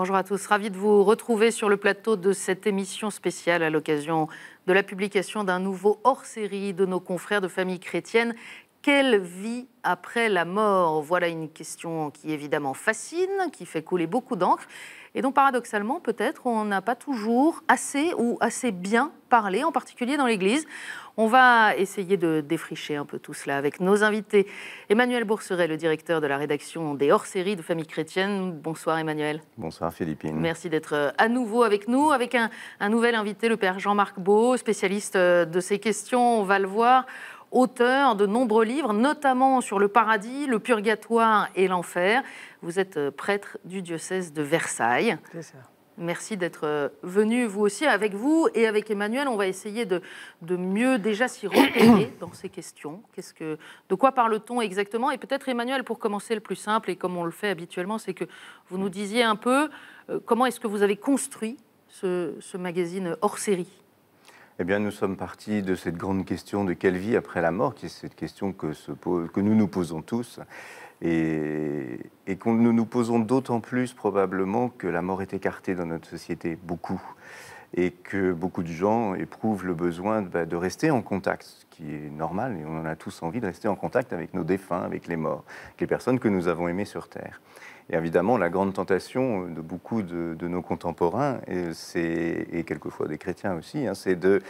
Bonjour à tous, ravi de vous retrouver sur le plateau de cette émission spéciale à l'occasion de la publication d'un nouveau hors-série de nos confrères de Famille Chrétienne. Quelle vie après la mort? Voilà une question qui évidemment fascine, qui fait couler beaucoup d'encre et dont paradoxalement peut-être on n'a pas toujours assez ou assez bien parlé, en particulier dans l'Église. On va essayer de défricher un peu tout cela avec nos invités. Emmanuel Bourceret, le directeur de la rédaction des hors-séries de Famille Chrétienne. Bonsoir Emmanuel. Bonsoir Philippine. Merci d'être à nouveau avec nous, avec un nouvel invité, le père Jean-Marc Beau, spécialiste de ces questions, on va le voir. Auteur de nombreux livres, notamment sur le paradis, le purgatoire et l'enfer. Vous êtes prêtre du diocèse de Versailles. C'est ça. Merci d'être venu, vous aussi, avec vous et avec Emmanuel. On va essayer de mieux déjà s'y repérer dans ces questions. De quoi parle-t-on exactement? Et peut-être, Emmanuel, pour commencer, le plus simple, et comme on le fait habituellement, c'est que vous nous disiez un peu comment est-ce que vous avez construit ce magazine hors-série. Eh bien, nous sommes partis de cette grande question de quelle vie après la mort, qui est cette question que nous nous posons tous et que nous nous posons d'autant plus probablement que la mort est écartée dans notre société, beaucoup, et que beaucoup de gens éprouvent le besoin de rester en contact, ce qui est normal, et on en a tous envie de rester en contact avec nos défunts, avec les morts, avec les personnes que nous avons aimées sur Terre. Et évidemment, la grande tentation de beaucoup de nos contemporains, et quelquefois des chrétiens aussi, hein, c'est de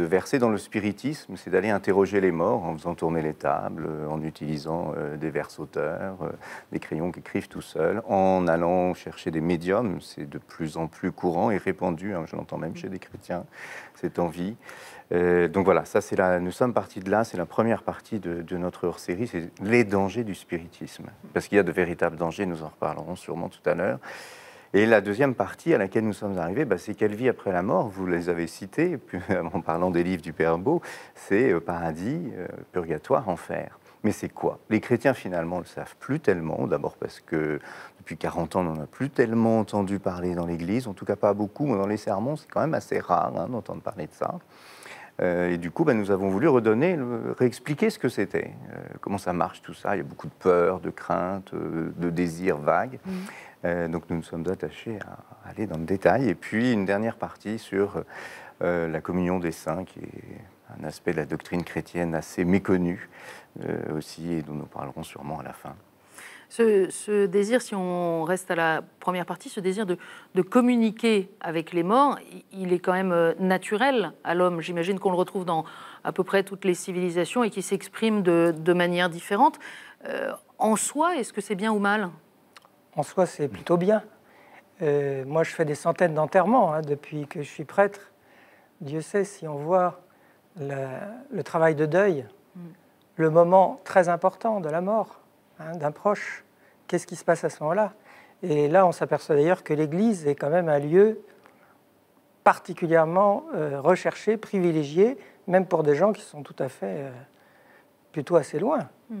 verser dans le spiritisme, c'est d'aller interroger les morts en faisant tourner les tables, en utilisant des versauteurs, des crayons qui écrivent tout seuls, en allant chercher des médiums. C'est de plus en plus courant et répandu, hein, je l'entends même chez des chrétiens, cette envie. Donc voilà, ça c'est nous sommes partis de là, c'est la première partie de notre hors-série, c'est les dangers du spiritisme. Parce qu'il y a de véritables dangers, nous en reparlerons sûrement tout à l'heure. Et la deuxième partie à laquelle nous sommes arrivés, bah, c'est quelle vie après la mort, vous les avez cités, en parlant des livres du Père Beau, c'est paradis, purgatoire, enfer. Mais c'est quoi? Les chrétiens, finalement, ne le savent plus tellement, d'abord parce que depuis 40 ans, on n'en a plus tellement entendu parler dans l'Église, en tout cas pas beaucoup, mais dans les sermons, c'est quand même assez rare hein, d'entendre parler de ça. Et du coup, ben, nous avons voulu redonner, réexpliquer ce que c'était, comment ça marche tout ça. Il y a beaucoup de peur, de crainte, de désirs vagues. Mmh. Donc nous nous sommes attachés à aller dans le détail. Et puis une dernière partie sur la communion des saints, qui est un aspect de la doctrine chrétienne assez méconnu aussi, et dont nous parlerons sûrement à la fin. Ce désir, si on reste à la première partie, ce désir de communiquer avec les morts, il est quand même naturel à l'homme. J'imagine qu'on le retrouve dans à peu près toutes les civilisations et qui s'exprime de manière différente. En soi, est-ce que c'est bien ou mal? En soi, c'est plutôt bien. Moi, je fais des centaines d'enterrements hein, depuis que je suis prêtre. Dieu sait si on voit le travail de deuil, le moment très important de la mort. D'un proche, qu'est-ce qui se passe à ce moment-là? Et là, on s'aperçoit d'ailleurs que l'Église est quand même un lieu particulièrement recherché, privilégié, même pour des gens qui sont tout à fait plutôt assez loin. Mm.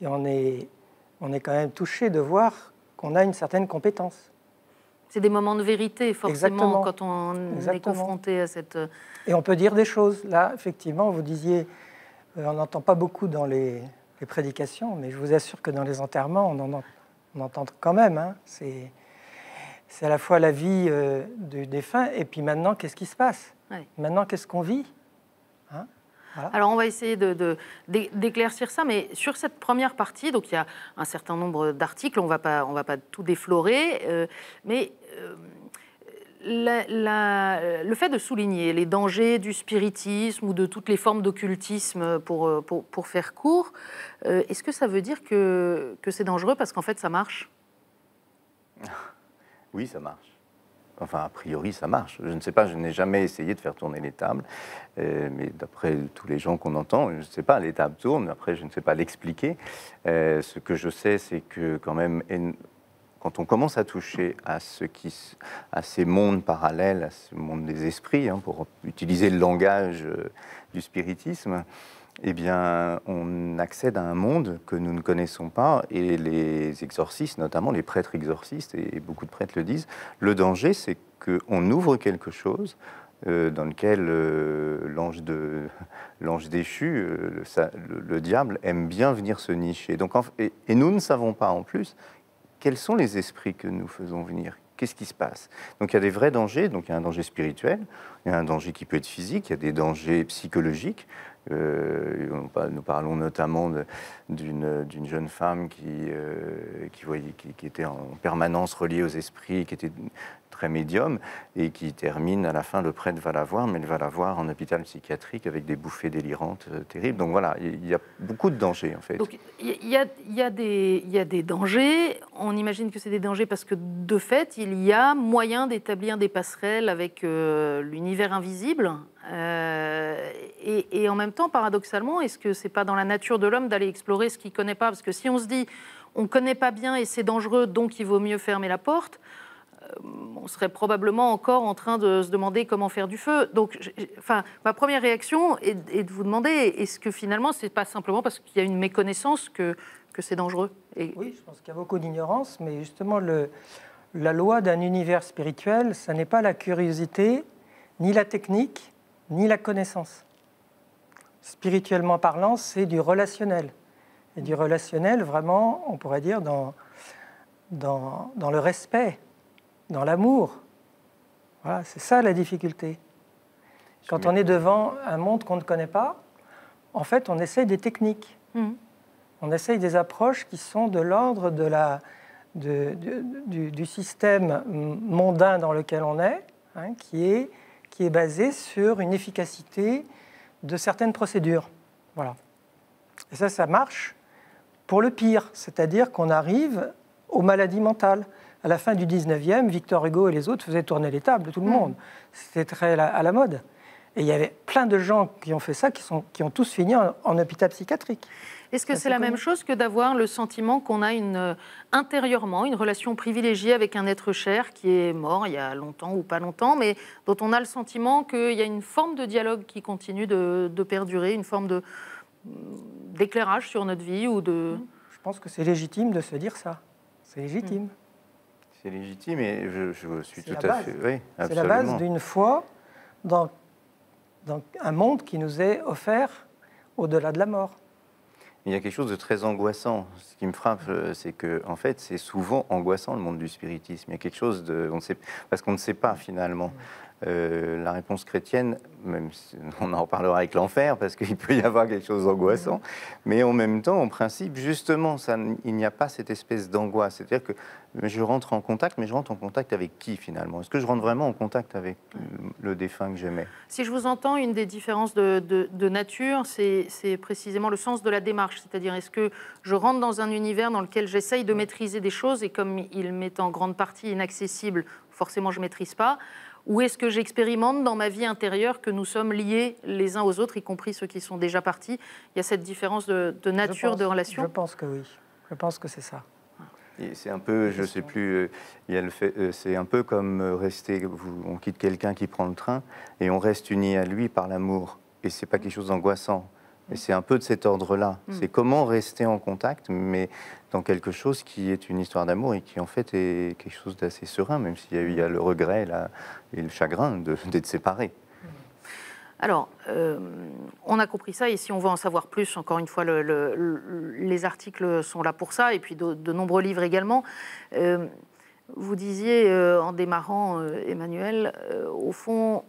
Et on est quand même touché de voir qu'on a une certaine compétence. C'est des moments de vérité, forcément, exactement, quand on exactement est confronté à cette... Et on peut dire des choses. Là, effectivement, vous disiez, on n'entend pas beaucoup dans les prédications, mais je vous assure que dans les enterrements, on entend quand même. Hein. C'est à la fois la vie du défunt, et puis maintenant, qu'est-ce qui se passe? Ouais. Maintenant, qu'est-ce qu'on vit hein? Voilà. Alors, on va essayer d'éclaircir ça, mais sur cette première partie, donc il y a un certain nombre d'articles, on va pas tout déflorer, mais... Le fait de souligner les dangers du spiritisme ou de toutes les formes d'occultisme, pour faire court, est-ce que ça veut dire que c'est dangereux parce qu'en fait ça marche? Oui, ça marche. Enfin, a priori, ça marche. Je ne sais pas, je n'ai jamais essayé de faire tourner les tables, mais d'après tous les gens qu'on entend, je ne sais pas, les tables tournent, après je ne sais pas l'expliquer. Ce que je sais, c'est que quand même... Quand on commence à toucher à ces mondes parallèles, à ce monde des esprits, hein, pour utiliser le langage du spiritisme, eh bien, on accède à un monde que nous ne connaissons pas. Et les exorcistes, notamment les prêtres exorcistes, et beaucoup de prêtres le disent, le danger, c'est qu'on ouvre quelque chose dans lequel l'ange déchu, le diable, aime bien venir se nicher. Donc, et nous ne savons pas en plus quels sont les esprits que nous faisons venir ? Qu'est-ce qui se passe? Donc il y a des vrais dangers, donc il y a un danger spirituel, il y a un danger qui peut être physique, il y a des dangers psychologiques. Nous parlons notamment d'une jeune femme qui était en permanence reliée aux esprits, qui était très médium, et qui termine à la fin, le prêtre va la voir, mais elle va la voir en hôpital psychiatrique avec des bouffées délirantes terribles. Donc voilà, il y a beaucoup de dangers en fait. Donc il y a des dangers, on imagine que c'est des dangers parce que de fait, il y a moyen d'établir des passerelles avec l'univers invisible. Et en même temps, paradoxalement, est-ce que c'est pas dans la nature de l'homme d'aller explorer ce qu'il connaît pas? Parce que si on se dit, on connaît pas bien et c'est dangereux, donc il vaut mieux fermer la porte, on serait probablement encore en train de se demander comment faire du feu. Donc, ma première réaction est de vous demander, est-ce que finalement, c'est pas simplement parce qu'il y a une méconnaissance que c'est dangereux? Oui, je pense qu'il y a beaucoup d'ignorance, mais justement, la loi d'un univers spirituel, ça n'est pas la curiosité, ni la technique, ni la connaissance. Spirituellement parlant, c'est du relationnel. Et du relationnel, vraiment, on pourrait dire, dans le respect, dans l'amour. Voilà, c'est ça la difficulté. Quand on est devant un monde qu'on ne connaît pas, en fait, on essaye des techniques. On essaye des approches qui sont de l'ordre du système mondain dans lequel on est, hein, qui est basé sur une efficacité de certaines procédures. Voilà. Et ça, ça marche pour le pire, c'est-à-dire qu'on arrive aux maladies mentales. À la fin du 19e, Victor Hugo et les autres faisaient tourner les tables de tout le monde. C'était très à la mode. Et il y avait plein de gens qui ont fait ça, qui ont tous fini en hôpital psychiatrique. Est-ce que c'est la même chose que d'avoir le sentiment qu'on a intérieurement une relation privilégiée avec un être cher qui est mort il y a longtemps ou pas longtemps, mais dont on a le sentiment qu'il y a une forme de dialogue qui continue de perdurer, une forme d'éclairage sur notre vie ou de... Je pense que c'est légitime de se dire ça. C'est légitime. C'est légitime et je suis tout à fait... Oui, c'est la base d'une foi dans un monde qui nous est offert au-delà de la mort. Il y a quelque chose de très angoissant. Ce qui me frappe, c'est que, en fait, c'est souvent angoissant le monde du spiritisme. Il y a quelque chose de, parce qu'on ne sait pas finalement. La réponse chrétienne, même si on en reparlera avec l'enfer, parce qu'il peut y avoir quelque chose d'angoissant, mais en même temps, en principe, justement, il n'y a pas cette espèce d'angoisse. C'est-à-dire que je rentre en contact, mais je rentre en contact avec qui, finalement? Est-ce que je rentre vraiment en contact avec le défunt que j'aimais? Si je vous entends, une des différences de nature, c'est précisément le sens de la démarche. C'est-à-dire, est-ce que je rentre dans un univers dans lequel j'essaye de maîtriser des choses, et comme il m'est en grande partie inaccessible, forcément je ne maîtrise pas? Ou est-ce que j'expérimente dans ma vie intérieure que nous sommes liés les uns aux autres, y compris ceux qui sont déjà partis? Il y a cette différence de nature, de relation. Je pense que oui. Je pense que c'est ça. C'est un peu, je ne sais plus, c'est un peu comme rester, on quitte quelqu'un qui prend le train et on reste uni à lui par l'amour. Et ce n'est pas quelque chose d'angoissant. Et c'est un peu de cet ordre-là. C'est comment rester en contact, mais dans quelque chose qui est une histoire d'amour et qui, en fait, est quelque chose d'assez serein, même s'il y a le regret et le chagrin d'être séparés. Alors, on a compris ça, et si on veut en savoir plus, encore une fois, les articles sont là pour ça, et puis de nombreux livres également. Vous disiez, en démarrant, Emmanuel, au fond...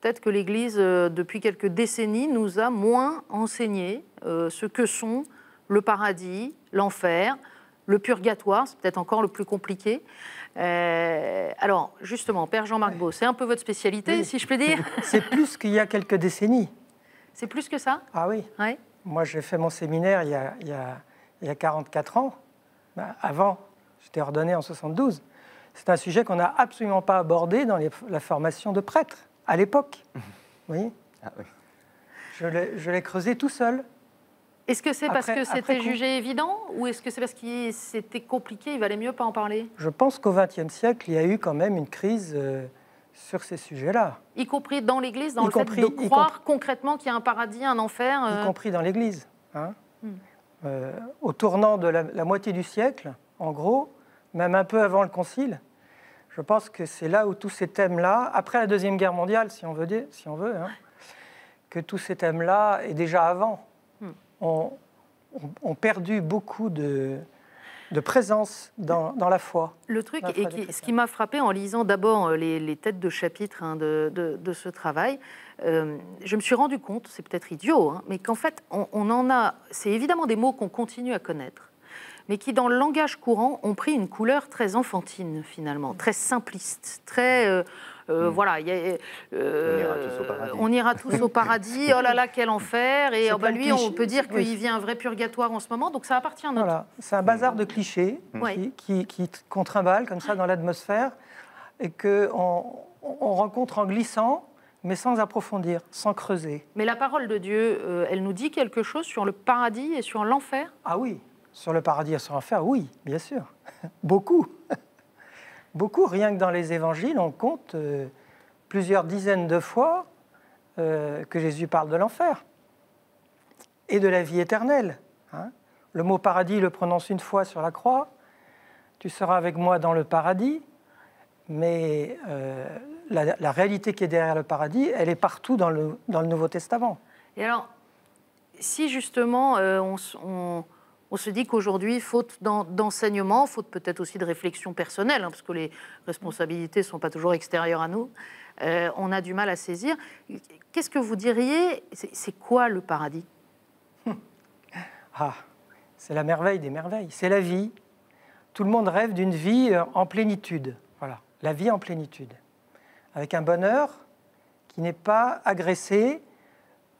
Peut-être que l'Église, depuis quelques décennies, nous a moins enseigné ce que sont le paradis, l'enfer, le purgatoire, c'est peut-être encore le plus compliqué. Alors, justement, Père Jean-Marc Beau, c'est un peu votre spécialité, si je peux dire. C'est plus qu'il y a quelques décennies. C'est plus que ça? Ah oui. Ouais. Moi, j'ai fait mon séminaire il y a 44 ans. Avant, j'étais ordonné en 72. C'est un sujet qu'on n'a absolument pas abordé dans la formation de prêtres. À l'époque, oui. Ah oui. Je l'ai creusé tout seul. Est-ce que c'est parce que c'était jugé évident ou est-ce que c'est parce que c'était compliqué, il valait mieux pas en parler? Je pense qu'au XXe siècle, il y a eu quand même une crise sur ces sujets-là. Y compris dans l'Église, dans le fait de croire concrètement qu'il y a un paradis, un enfer. Y compris dans l'Église. Hein. Au tournant de la moitié du siècle, en gros, même un peu avant le Concile, je pense que c'est là où tous ces thèmes-là, après la Deuxième Guerre mondiale, si on veut hein, que tous ces thèmes-là, et déjà avant, ont perdu beaucoup de présence dans la foi. Le truc, ce qui m'a frappé en lisant d'abord les têtes de chapitre de ce travail, je me suis rendu compte, c'est peut-être idiot, mais qu'en fait, on en a... C'est évidemment des mots qu'on continue à connaître, mais qui, dans le langage courant, ont pris une couleur très enfantine, finalement, très simpliste, très... Voilà, on ira tous au paradis, oh là là, quel enfer, et oh bah, lui, on peut dire qu'il vit un vrai purgatoire en ce moment, donc ça appartient à notre... Voilà, c'est un bazar de clichés qu'on trimballe comme ça dans l'atmosphère, et qu'on rencontre en glissant, mais sans approfondir, sans creuser. Mais la parole de Dieu, elle nous dit quelque chose sur le paradis et sur l'enfer? Ah oui, sur le paradis et sur l'enfer, oui, bien sûr, beaucoup. Beaucoup, rien que dans les évangiles, on compte plusieurs dizaines de fois que Jésus parle de l'enfer et de la vie éternelle. Le mot paradis le prononce une fois sur la croix, tu seras avec moi dans le paradis, mais la réalité qui est derrière le paradis, elle est partout dans le Nouveau Testament. Et alors, si justement on se dit qu'aujourd'hui, faute d'enseignement, faute peut-être aussi de réflexion personnelle, parce que les responsabilités ne sont pas toujours extérieures à nous, on a du mal à saisir. Qu'est-ce que vous diriez, c'est quoi le paradis? Ah, c'est la merveille des merveilles, c'est la vie. Tout le monde rêve d'une vie en plénitude, voilà, la vie en plénitude, avec un bonheur qui n'est pas agressé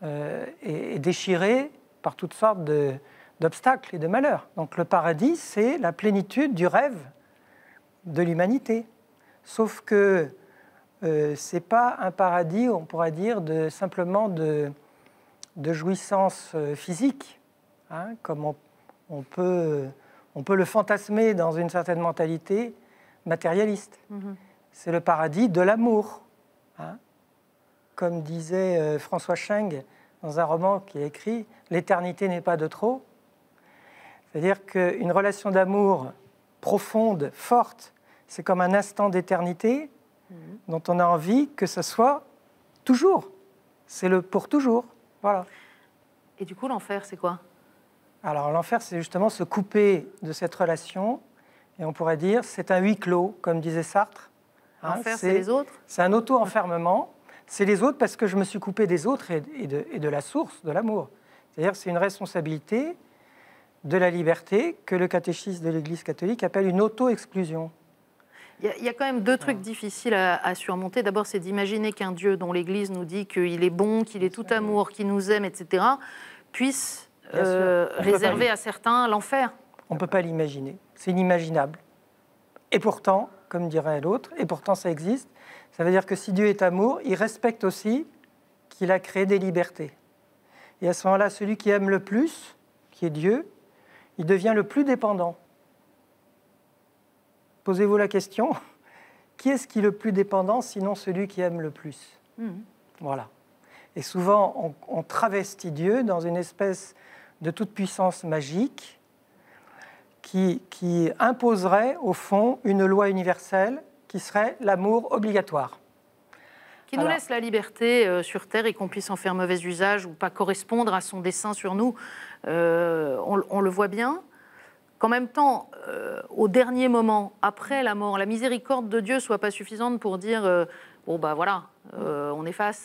et déchiré par toutes sortes d'obstacles et de malheurs. Donc le paradis, c'est la plénitude du rêve de l'humanité. Sauf que ce n'est pas un paradis, on pourrait dire, simplement de jouissance physique, comme on peut le fantasmer dans une certaine mentalité matérialiste. C'est le paradis de l'amour. Comme disait François Cheng dans un roman qu'il a écrit, « L'éternité n'est pas de trop », c'est-à-dire qu'une relation d'amour profonde, forte, c'est comme un instant d'éternité dont on a envie que ce soit toujours. C'est le pour toujours, voilà. Et du coup, l'enfer, c'est quoi? Alors, l'enfer, c'est justement se couper de cette relation, et on pourrait dire, c'est un huis clos, comme disait Sartre. L'enfer, c'est les autres? C'est un auto-enfermement. C'est les autres parce que je me suis coupé des autres et de la source de l'amour. C'est-à-dire que c'est une responsabilité de la liberté que le catéchisme de l'Église catholique appelle une auto-exclusion. Il y a quand même deux trucs difficiles à surmonter. D'abord, c'est d'imaginer qu'un Dieu dont l'Église nous dit qu'il est bon, qu'il est tout amour, qu'il nous aime, etc., puisse réserver à certains l'enfer. On ne peut pas l'imaginer. C'est inimaginable. Et pourtant, comme dirait l'autre, et pourtant ça existe. Ça veut dire que si Dieu est amour, il respecte aussi qu'il a créé des libertés. Et à ce moment-là, celui qui aime le plus, qui est Dieu, il devient le plus dépendant. Posez-vous la question, qui est-ce qui est le plus dépendant, sinon celui qui aime le plus? Voilà. Et souvent, on travestit Dieu dans une espèce de toute-puissance magique qui imposerait, au fond, une loi universelle qui serait l'amour obligatoire. Qui nous laisse la liberté sur Terre et qu'on puisse en faire mauvais usage ou pas correspondre à son dessein sur nous, on le voit bien. Qu'en même temps, au dernier moment, après la mort, la miséricorde de Dieu ne soit pas suffisante pour dire « bon ben voilà, on efface ».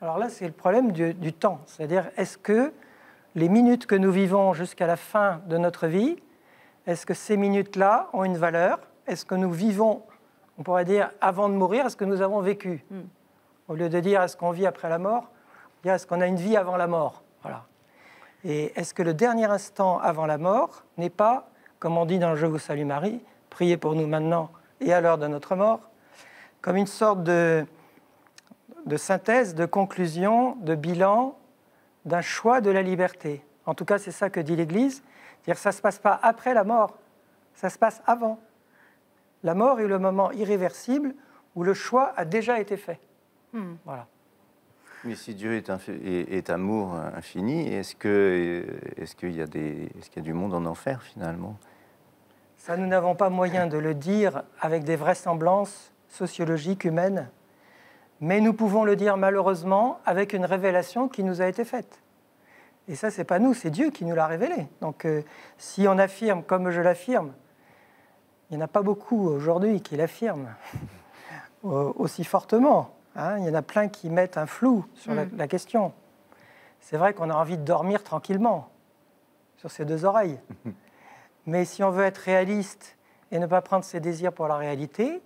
Alors là, c'est le problème du temps. C'est-à-dire, est-ce que les minutes que nous vivons jusqu'à la fin de notre vie, est-ce que ces minutes-là ont une valeur? Est-ce que nous vivons, on pourrait dire, avant de mourir, est-ce que nous avons vécu? Au lieu de dire est-ce qu'on vit après la mort, dire est-ce qu'on a une vie avant la mort. Voilà. Et est-ce que le dernier instant avant la mort n'est pas, comme on dit dans le Je vous salue Marie, priez pour nous maintenant et à l'heure de notre mort, comme une sorte de synthèse, de conclusion, de bilan, d'un choix de la liberté. En tout cas, c'est ça que dit l'Église, c'est-à-dire que ça ne se passe pas après la mort, ça se passe avant. La mort est le moment irréversible où le choix a déjà été fait. Voilà. Mais si Dieu est amour infini, est-ce qu'il y a du monde en enfer, finalement? Ça, nous n'avons pas moyen de le dire avec des vraisemblances sociologiques, humaines. Mais nous pouvons le dire, malheureusement, avec une révélation qui nous a été faite. Et ça, c'est pas nous, c'est Dieu qui nous l'a révélé. Donc, si on affirme comme je l'affirme, il n'y en a pas beaucoup aujourd'hui qui l'affirment aussi fortement. Hein. Il y en a plein qui mettent un flou sur la question. C'est vrai qu'on a envie de dormir tranquillement sur ses deux oreilles. Mais si on veut être réaliste et ne pas prendre ses désirs pour la réalité,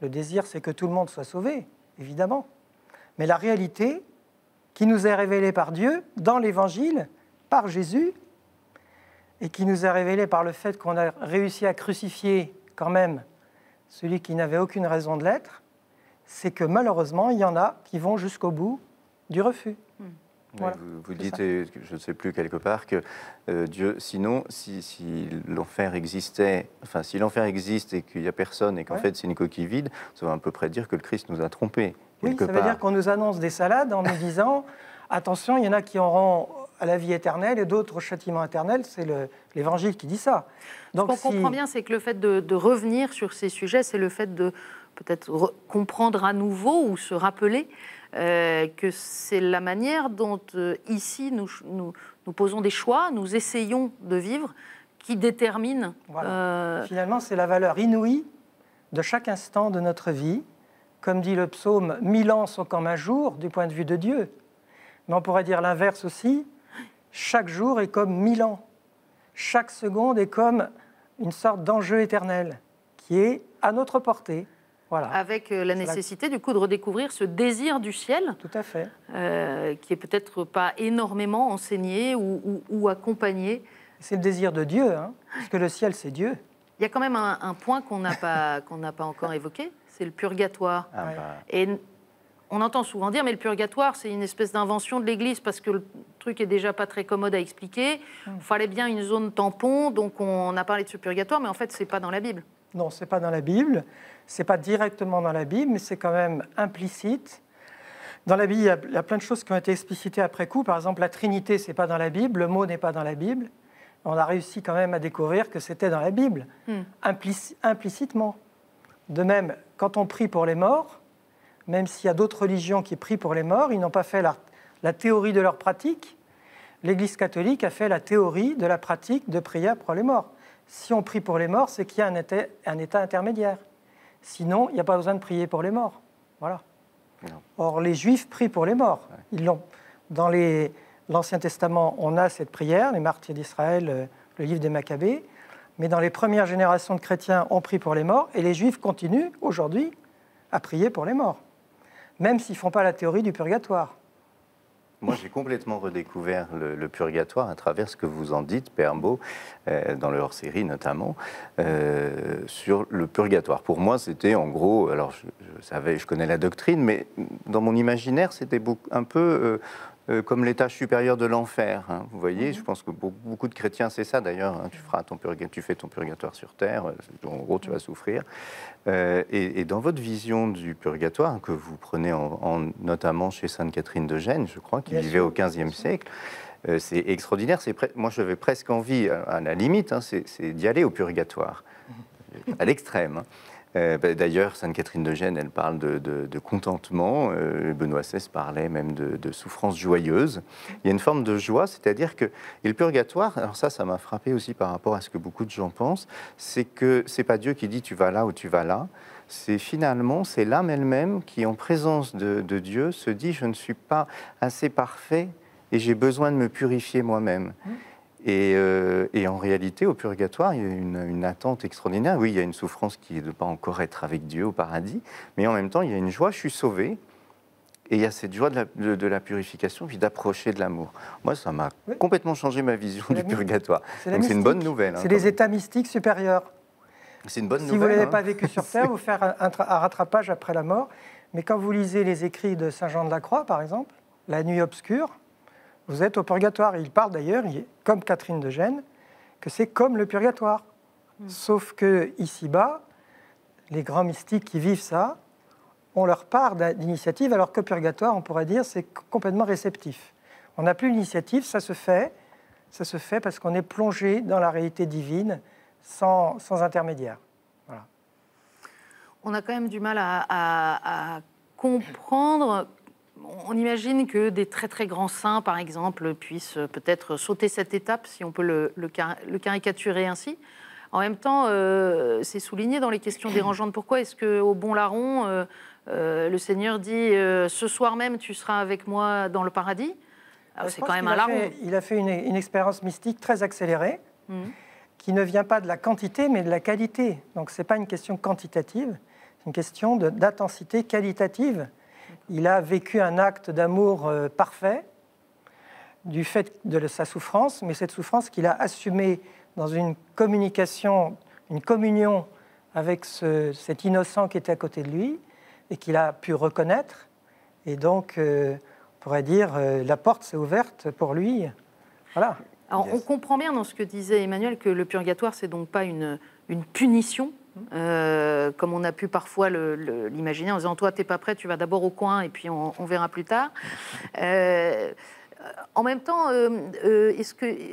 le désir, c'est que tout le monde soit sauvé, évidemment. Mais la réalité qui nous est révélée par Dieu, dans l'Évangile, par Jésus, et qui nous est révélée par le fait qu'on a réussi à crucifier quand même celui qui n'avait aucune raison de l'être, c'est que malheureusement, il y en a qui vont jusqu'au bout du refus. Voilà, vous dites, et je ne sais plus quelque part, que Dieu, sinon, si l'enfer existait, enfin, si l'enfer existe et qu'il n'y a personne et qu'en fait c'est une coquille vide, ça va à peu près dire que le Christ nous a trompés. Oui, ça veut dire qu'on nous annonce des salades en nous disant attention, il y en a qui auront à la vie éternelle et d'autres au châtiment éternel. C'est l'Évangile qui dit ça. Donc, ce qu'on comprend bien, c'est que le fait de revenir sur ces sujets, c'est le fait de peut-être comprendre à nouveau ou se rappeler que c'est la manière dont, ici, nous posons des choix, nous essayons de vivre, qui détermine... Voilà. Finalement, c'est la valeur inouïe de chaque instant de notre vie. Comme dit le psaume, 1000 ans sont comme un jour, du point de vue de Dieu. Mais on pourrait dire l'inverse aussi, chaque jour est comme 1000 ans. Chaque seconde est comme une sorte d'enjeu éternel, qui est à notre portée. Voilà. Avec la nécessité du coup de redécouvrir ce désir du ciel, tout à fait, qui est peut-être pas énormément enseigné ou accompagné. C'est le désir de Dieu, hein, parce que le ciel c'est Dieu. Il y a quand même un point qu'on n'a pas, encore évoqué, c'est le purgatoire. Ah, ouais. Et on entend souvent dire mais le purgatoire c'est une espèce d'invention de l'Église parce que le truc est déjà pas très commode à expliquer. Il fallait bien une zone tampon, donc on a parlé de ce purgatoire, mais en fait c'est pas dans la Bible. Non, ce n'est pas dans la Bible, ce n'est pas directement dans la Bible, mais c'est quand même implicite. Dans la Bible, il y a plein de choses qui ont été explicitées après coup. Par exemple, la Trinité, ce n'est pas dans la Bible, le mot n'est pas dans la Bible. On a réussi quand même à découvrir que c'était dans la Bible, implicitement. De même, quand on prie pour les morts, même s'il y a d'autres religions qui prient pour les morts, ils n'ont pas fait la théorie de leur pratique. L'Église catholique a fait la théorie de la pratique de prière pour les morts. Si on prie pour les morts, c'est qu'il y a un état intermédiaire. Sinon, il n'y a pas besoin de prier pour les morts. Voilà. Non. Or, les Juifs prient pour les morts. Ouais. Ils l'ont. Dans l'Ancien Testament, on a cette prière, les martyrs d'Israël, le livre des Maccabées. Mais dans les premières générations de chrétiens, on prie pour les morts. Et les Juifs continuent, aujourd'hui, à prier pour les morts. Même s'ils ne font pas la théorie du purgatoire. Moi, j'ai complètement redécouvert le purgatoire à travers ce que vous en dites, Père Beau, dans le hors-série notamment, sur le purgatoire. Pour moi, c'était en gros, alors je connais la doctrine, mais dans mon imaginaire, c'était un peu comme l'état supérieur de l'enfer. Hein, vous voyez, je pense que beaucoup de chrétiens, c'est ça d'ailleurs, hein, tu fais ton purgatoire sur terre, en gros, tu vas souffrir. Et dans votre vision du purgatoire, que vous prenez notamment chez Sainte-Catherine de Gênes, je crois, qui vivait au XVe siècle, c'est extraordinaire. Moi, je vais presque envie, à la limite, hein, c'est d'y aller au purgatoire, à l'extrême. Hein. D'ailleurs, Sainte-Catherine de Gênes, elle parle de contentement. Benoît XVI parlait même de souffrance joyeuse. Il y a une forme de joie, c'est-à-dire que... Et le purgatoire, alors ça m'a frappé aussi par rapport à ce que beaucoup de gens pensent, c'est que c'est pas Dieu qui dit « tu vas là » ou « tu vas là ». C'est finalement, c'est l'âme elle-même qui, en présence de Dieu, se dit « je ne suis pas assez parfait et j'ai besoin de me purifier moi-même ». Et en réalité, au purgatoire, il y a une attente extraordinaire. Oui, il y a une souffrance qui est de ne pas encore être avec Dieu au paradis, mais en même temps, il y a une joie, je suis sauvé, et il y a cette joie de la purification, puis d'approcher de l'amour. Moi, ça m'a complètement changé ma vision du purgatoire. Donc c'est une bonne nouvelle. Hein, c'est les états mystiques supérieurs. C'est une bonne nouvelle. Si vous n'avez pas vécu sur Terre, vous faites un rattrapage après la mort. Mais quand vous lisez les écrits de Saint Jean de la Croix, par exemple, « La nuit obscure », vous êtes au purgatoire. Il parle d'ailleurs, comme Catherine de Gênes, que c'est comme le purgatoire. Sauf que ici-bas, les grands mystiques qui vivent ça, on leur part d'initiative, alors que purgatoire, on pourrait dire, c'est complètement réceptif. On n'a plus l'initiative, ça se fait parce qu'on est plongé dans la réalité divine, sans intermédiaire. Voilà. On a quand même du mal à comprendre on imagine que des très très grands saints, par exemple, puissent peut-être sauter cette étape, si on peut le caricaturer ainsi. En même temps, c'est souligné dans les questions dérangeantes. Pourquoi est-ce qu'au bon larron, le Seigneur dit « Ce soir même, tu seras avec moi dans le paradis ». C'est quand même un larron. Il a fait une expérience mystique très accélérée, qui ne vient pas de la quantité, mais de la qualité. Donc, ce n'est pas une question quantitative, c'est une question d'intensité qualitative. Il a vécu un acte d'amour parfait, du fait de sa souffrance, mais cette souffrance qu'il a assumée dans une communication, une communion avec cet innocent qui était à côté de lui et qu'il a pu reconnaître. Et donc, on pourrait dire, la porte s'est ouverte pour lui. Voilà. Alors, on comprend bien dans ce que disait Emmanuel que le purgatoire, c'est donc pas une punition, comme on a pu parfois l'imaginer en disant « Toi, t'es pas prêt, tu vas d'abord au coin et puis on verra plus tard ». En même temps,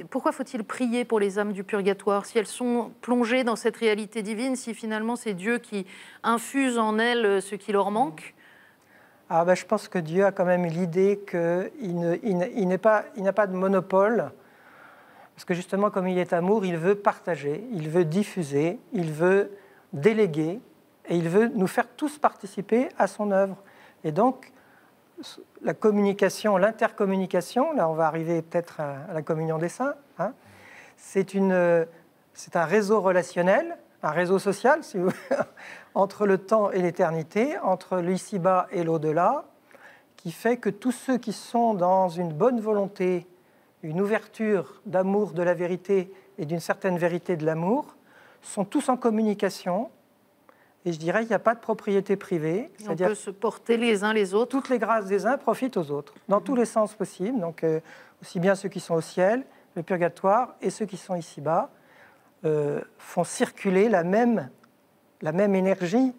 pourquoi faut-il prier pour les âmes du purgatoire si elles sont plongées dans cette réalité divine, si finalement c'est Dieu qui infuse en elles ce qui leur manque? Ah ben, je pense que Dieu a quand même l'idée qu'il n'a pas de monopole, parce que justement, comme il est amour, il veut partager, il veut diffuser, il veut déléguer, et il veut nous faire tous participer à son œuvre. Et donc, la communication, l'intercommunication, là on va arriver peut-être à la communion des saints, hein, c'est un réseau relationnel, un réseau social, si vous voulez, entre le temps et l'éternité, entre l'ici-bas et l'au-delà, qui fait que tous ceux qui sont dans une bonne volonté, une ouverture d'amour de la vérité et d'une certaine vérité de l'amour, sont tous en communication. Et je dirais qu'il n'y a pas de propriété privée. On peut se porter les uns les autres. Toutes les grâces des uns profitent aux autres, dans tous les sens possibles. Donc, aussi bien ceux qui sont au ciel, le purgatoire, et ceux qui sont ici-bas, font circuler la même énergie,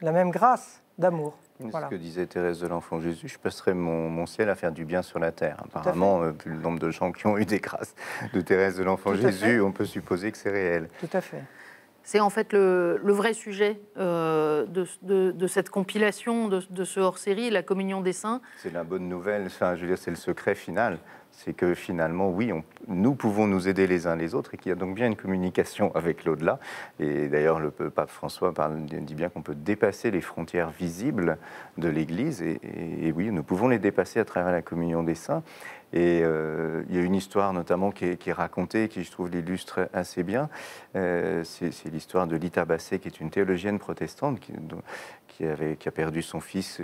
la même grâce d'amour. Voilà. Ce que disait Thérèse de l'Enfant-Jésus, je passerai mon ciel à faire du bien sur la terre. Apparemment, vu le nombre de gens qui ont eu des grâces de Thérèse de l'Enfant-Jésus, on peut supposer que c'est réel. Tout à fait. C'est en fait le vrai sujet de cette compilation, de ce hors-série, la communion des saints. C'est la bonne nouvelle, enfin, je veux dire, c'est le secret final. C'est que finalement, oui, nous pouvons nous aider les uns les autres et qu'il y a donc bien une communication avec l'au-delà. Et d'ailleurs, le pape François dit bien qu'on peut dépasser les frontières visibles de l'Église. Et oui, nous pouvons les dépasser à travers la communion des saints. Et il y a une histoire notamment qui est racontée, qui je trouve l'illustre assez bien. C'est l'histoire de Lita Basset, qui est une théologienne protestante qui a perdu son fils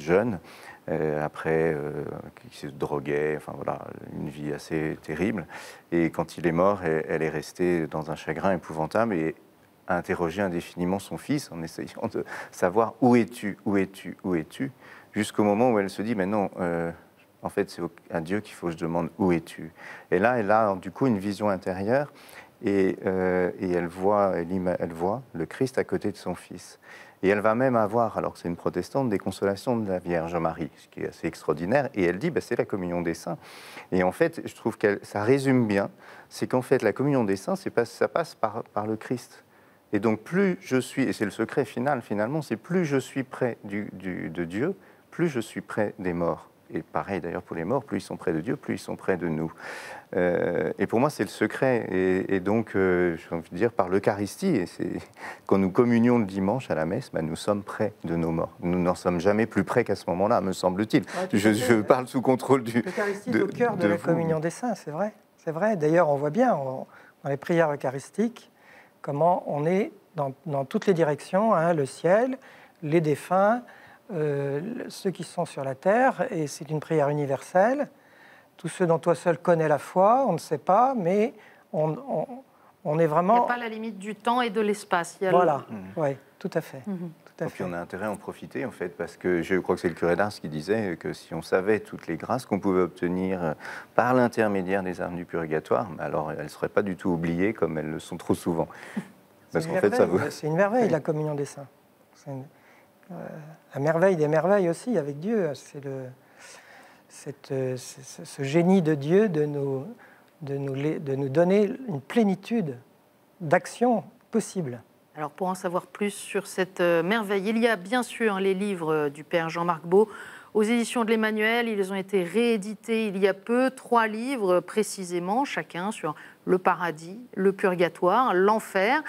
jeune, qui se droguait, enfin voilà, une vie assez terrible. Et quand il est mort, elle est restée dans un chagrin épouvantable et a interrogé indéfiniment son fils en essayant de savoir « Où es-tu ? Où es-tu ? Où es-tu ?» jusqu'au moment où elle se dit « Mais non, en fait, c'est à Dieu qu'il faut que je demande « Où es-tu » » Et là, elle a du coup une vision intérieure et elle voit le Christ à côté de son fils. Et elle va même avoir, alors que c'est une protestante, des consolations de la Vierge Marie, ce qui est assez extraordinaire. Et elle dit, bah, c'est la communion des saints. Et en fait, je trouve que ça résume bien, c'est qu'en fait, la communion des saints, ça passe par le Christ. Et donc, plus je suis, et c'est le secret final, finalement, c'est plus je suis près de Dieu, plus je suis près des morts. Et pareil d'ailleurs pour les morts, plus ils sont près de Dieu, plus ils sont près de nous. Et pour moi, c'est le secret. Et donc, j'ai envie de dire, par l'Eucharistie, quand nous communions le dimanche à la messe, ben, nous sommes près de nos morts. Nous n'en sommes jamais plus près qu'à ce moment-là, me semble-t-il. Ouais, je parle sous contrôle du... L'Eucharistie est au cœur de la communion des saints, c'est vrai. C'est vrai. D'ailleurs, on voit bien dans les prières eucharistiques comment on est dans toutes les directions, hein, le ciel, les défunts... ceux qui sont sur la terre, et c'est une prière universelle. Tous ceux dont toi seul connais la foi, on ne sait pas, mais on est vraiment... Il n'y a pas la limite du temps et de l'espace. Voilà, oui, tout à fait. Et puis on a intérêt à en profiter, en fait, parce que je crois que c'est le curé d'Ars qui disait que si on savait toutes les grâces qu'on pouvait obtenir par l'intermédiaire des armes du purgatoire, alors elles ne seraient pas du tout oubliées comme elles le sont trop souvent. Parce qu'en fait, ça vous... C'est une merveille, la communion des saints. La merveille des merveilles aussi avec Dieu, c'est ce génie de Dieu de nous donner une plénitude d'action possible. Alors pour en savoir plus sur cette merveille, il y a bien sûr les livres du père Jean-Marc Beau Aux Éditions de l'Emmanuel, ils ont été réédités il y a peu, 3 livres précisément, chacun sur le paradis, le purgatoire, l'enfer.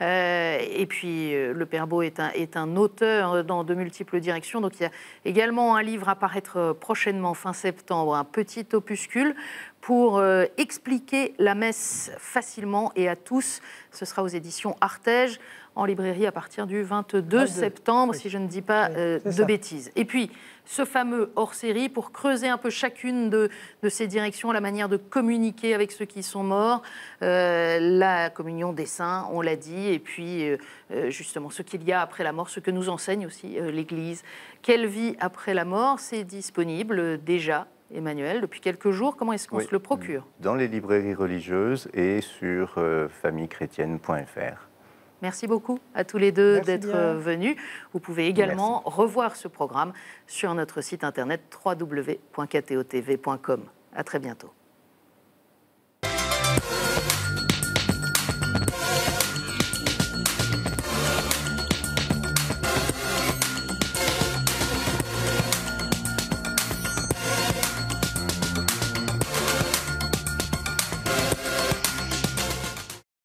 Et puis le Père Beau est un auteur dans de multiples directions. Donc il y a également un livre à paraître prochainement, fin septembre, un petit opuscule pour expliquer la messe facilement et à tous. Ce sera aux éditions Artège, en librairie à partir du 22 septembre, oui, si je ne dis pas de bêtises. Et puis, ce fameux hors-série pour creuser un peu chacune de ces directions, la manière de communiquer avec ceux qui sont morts, la communion des saints, on l'a dit, et puis justement ce qu'il y a après la mort, ce que nous enseigne aussi l'Église. Quelle vie après la mort, c'est disponible déjà, Emmanuel, depuis quelques jours, comment est-ce qu'on se le procure? Dans les librairies religieuses et sur famillechrétienne.fr. Merci beaucoup à tous les deux d'être venus. Vous pouvez également revoir ce programme sur notre site internet www.ktotv.com. À très bientôt.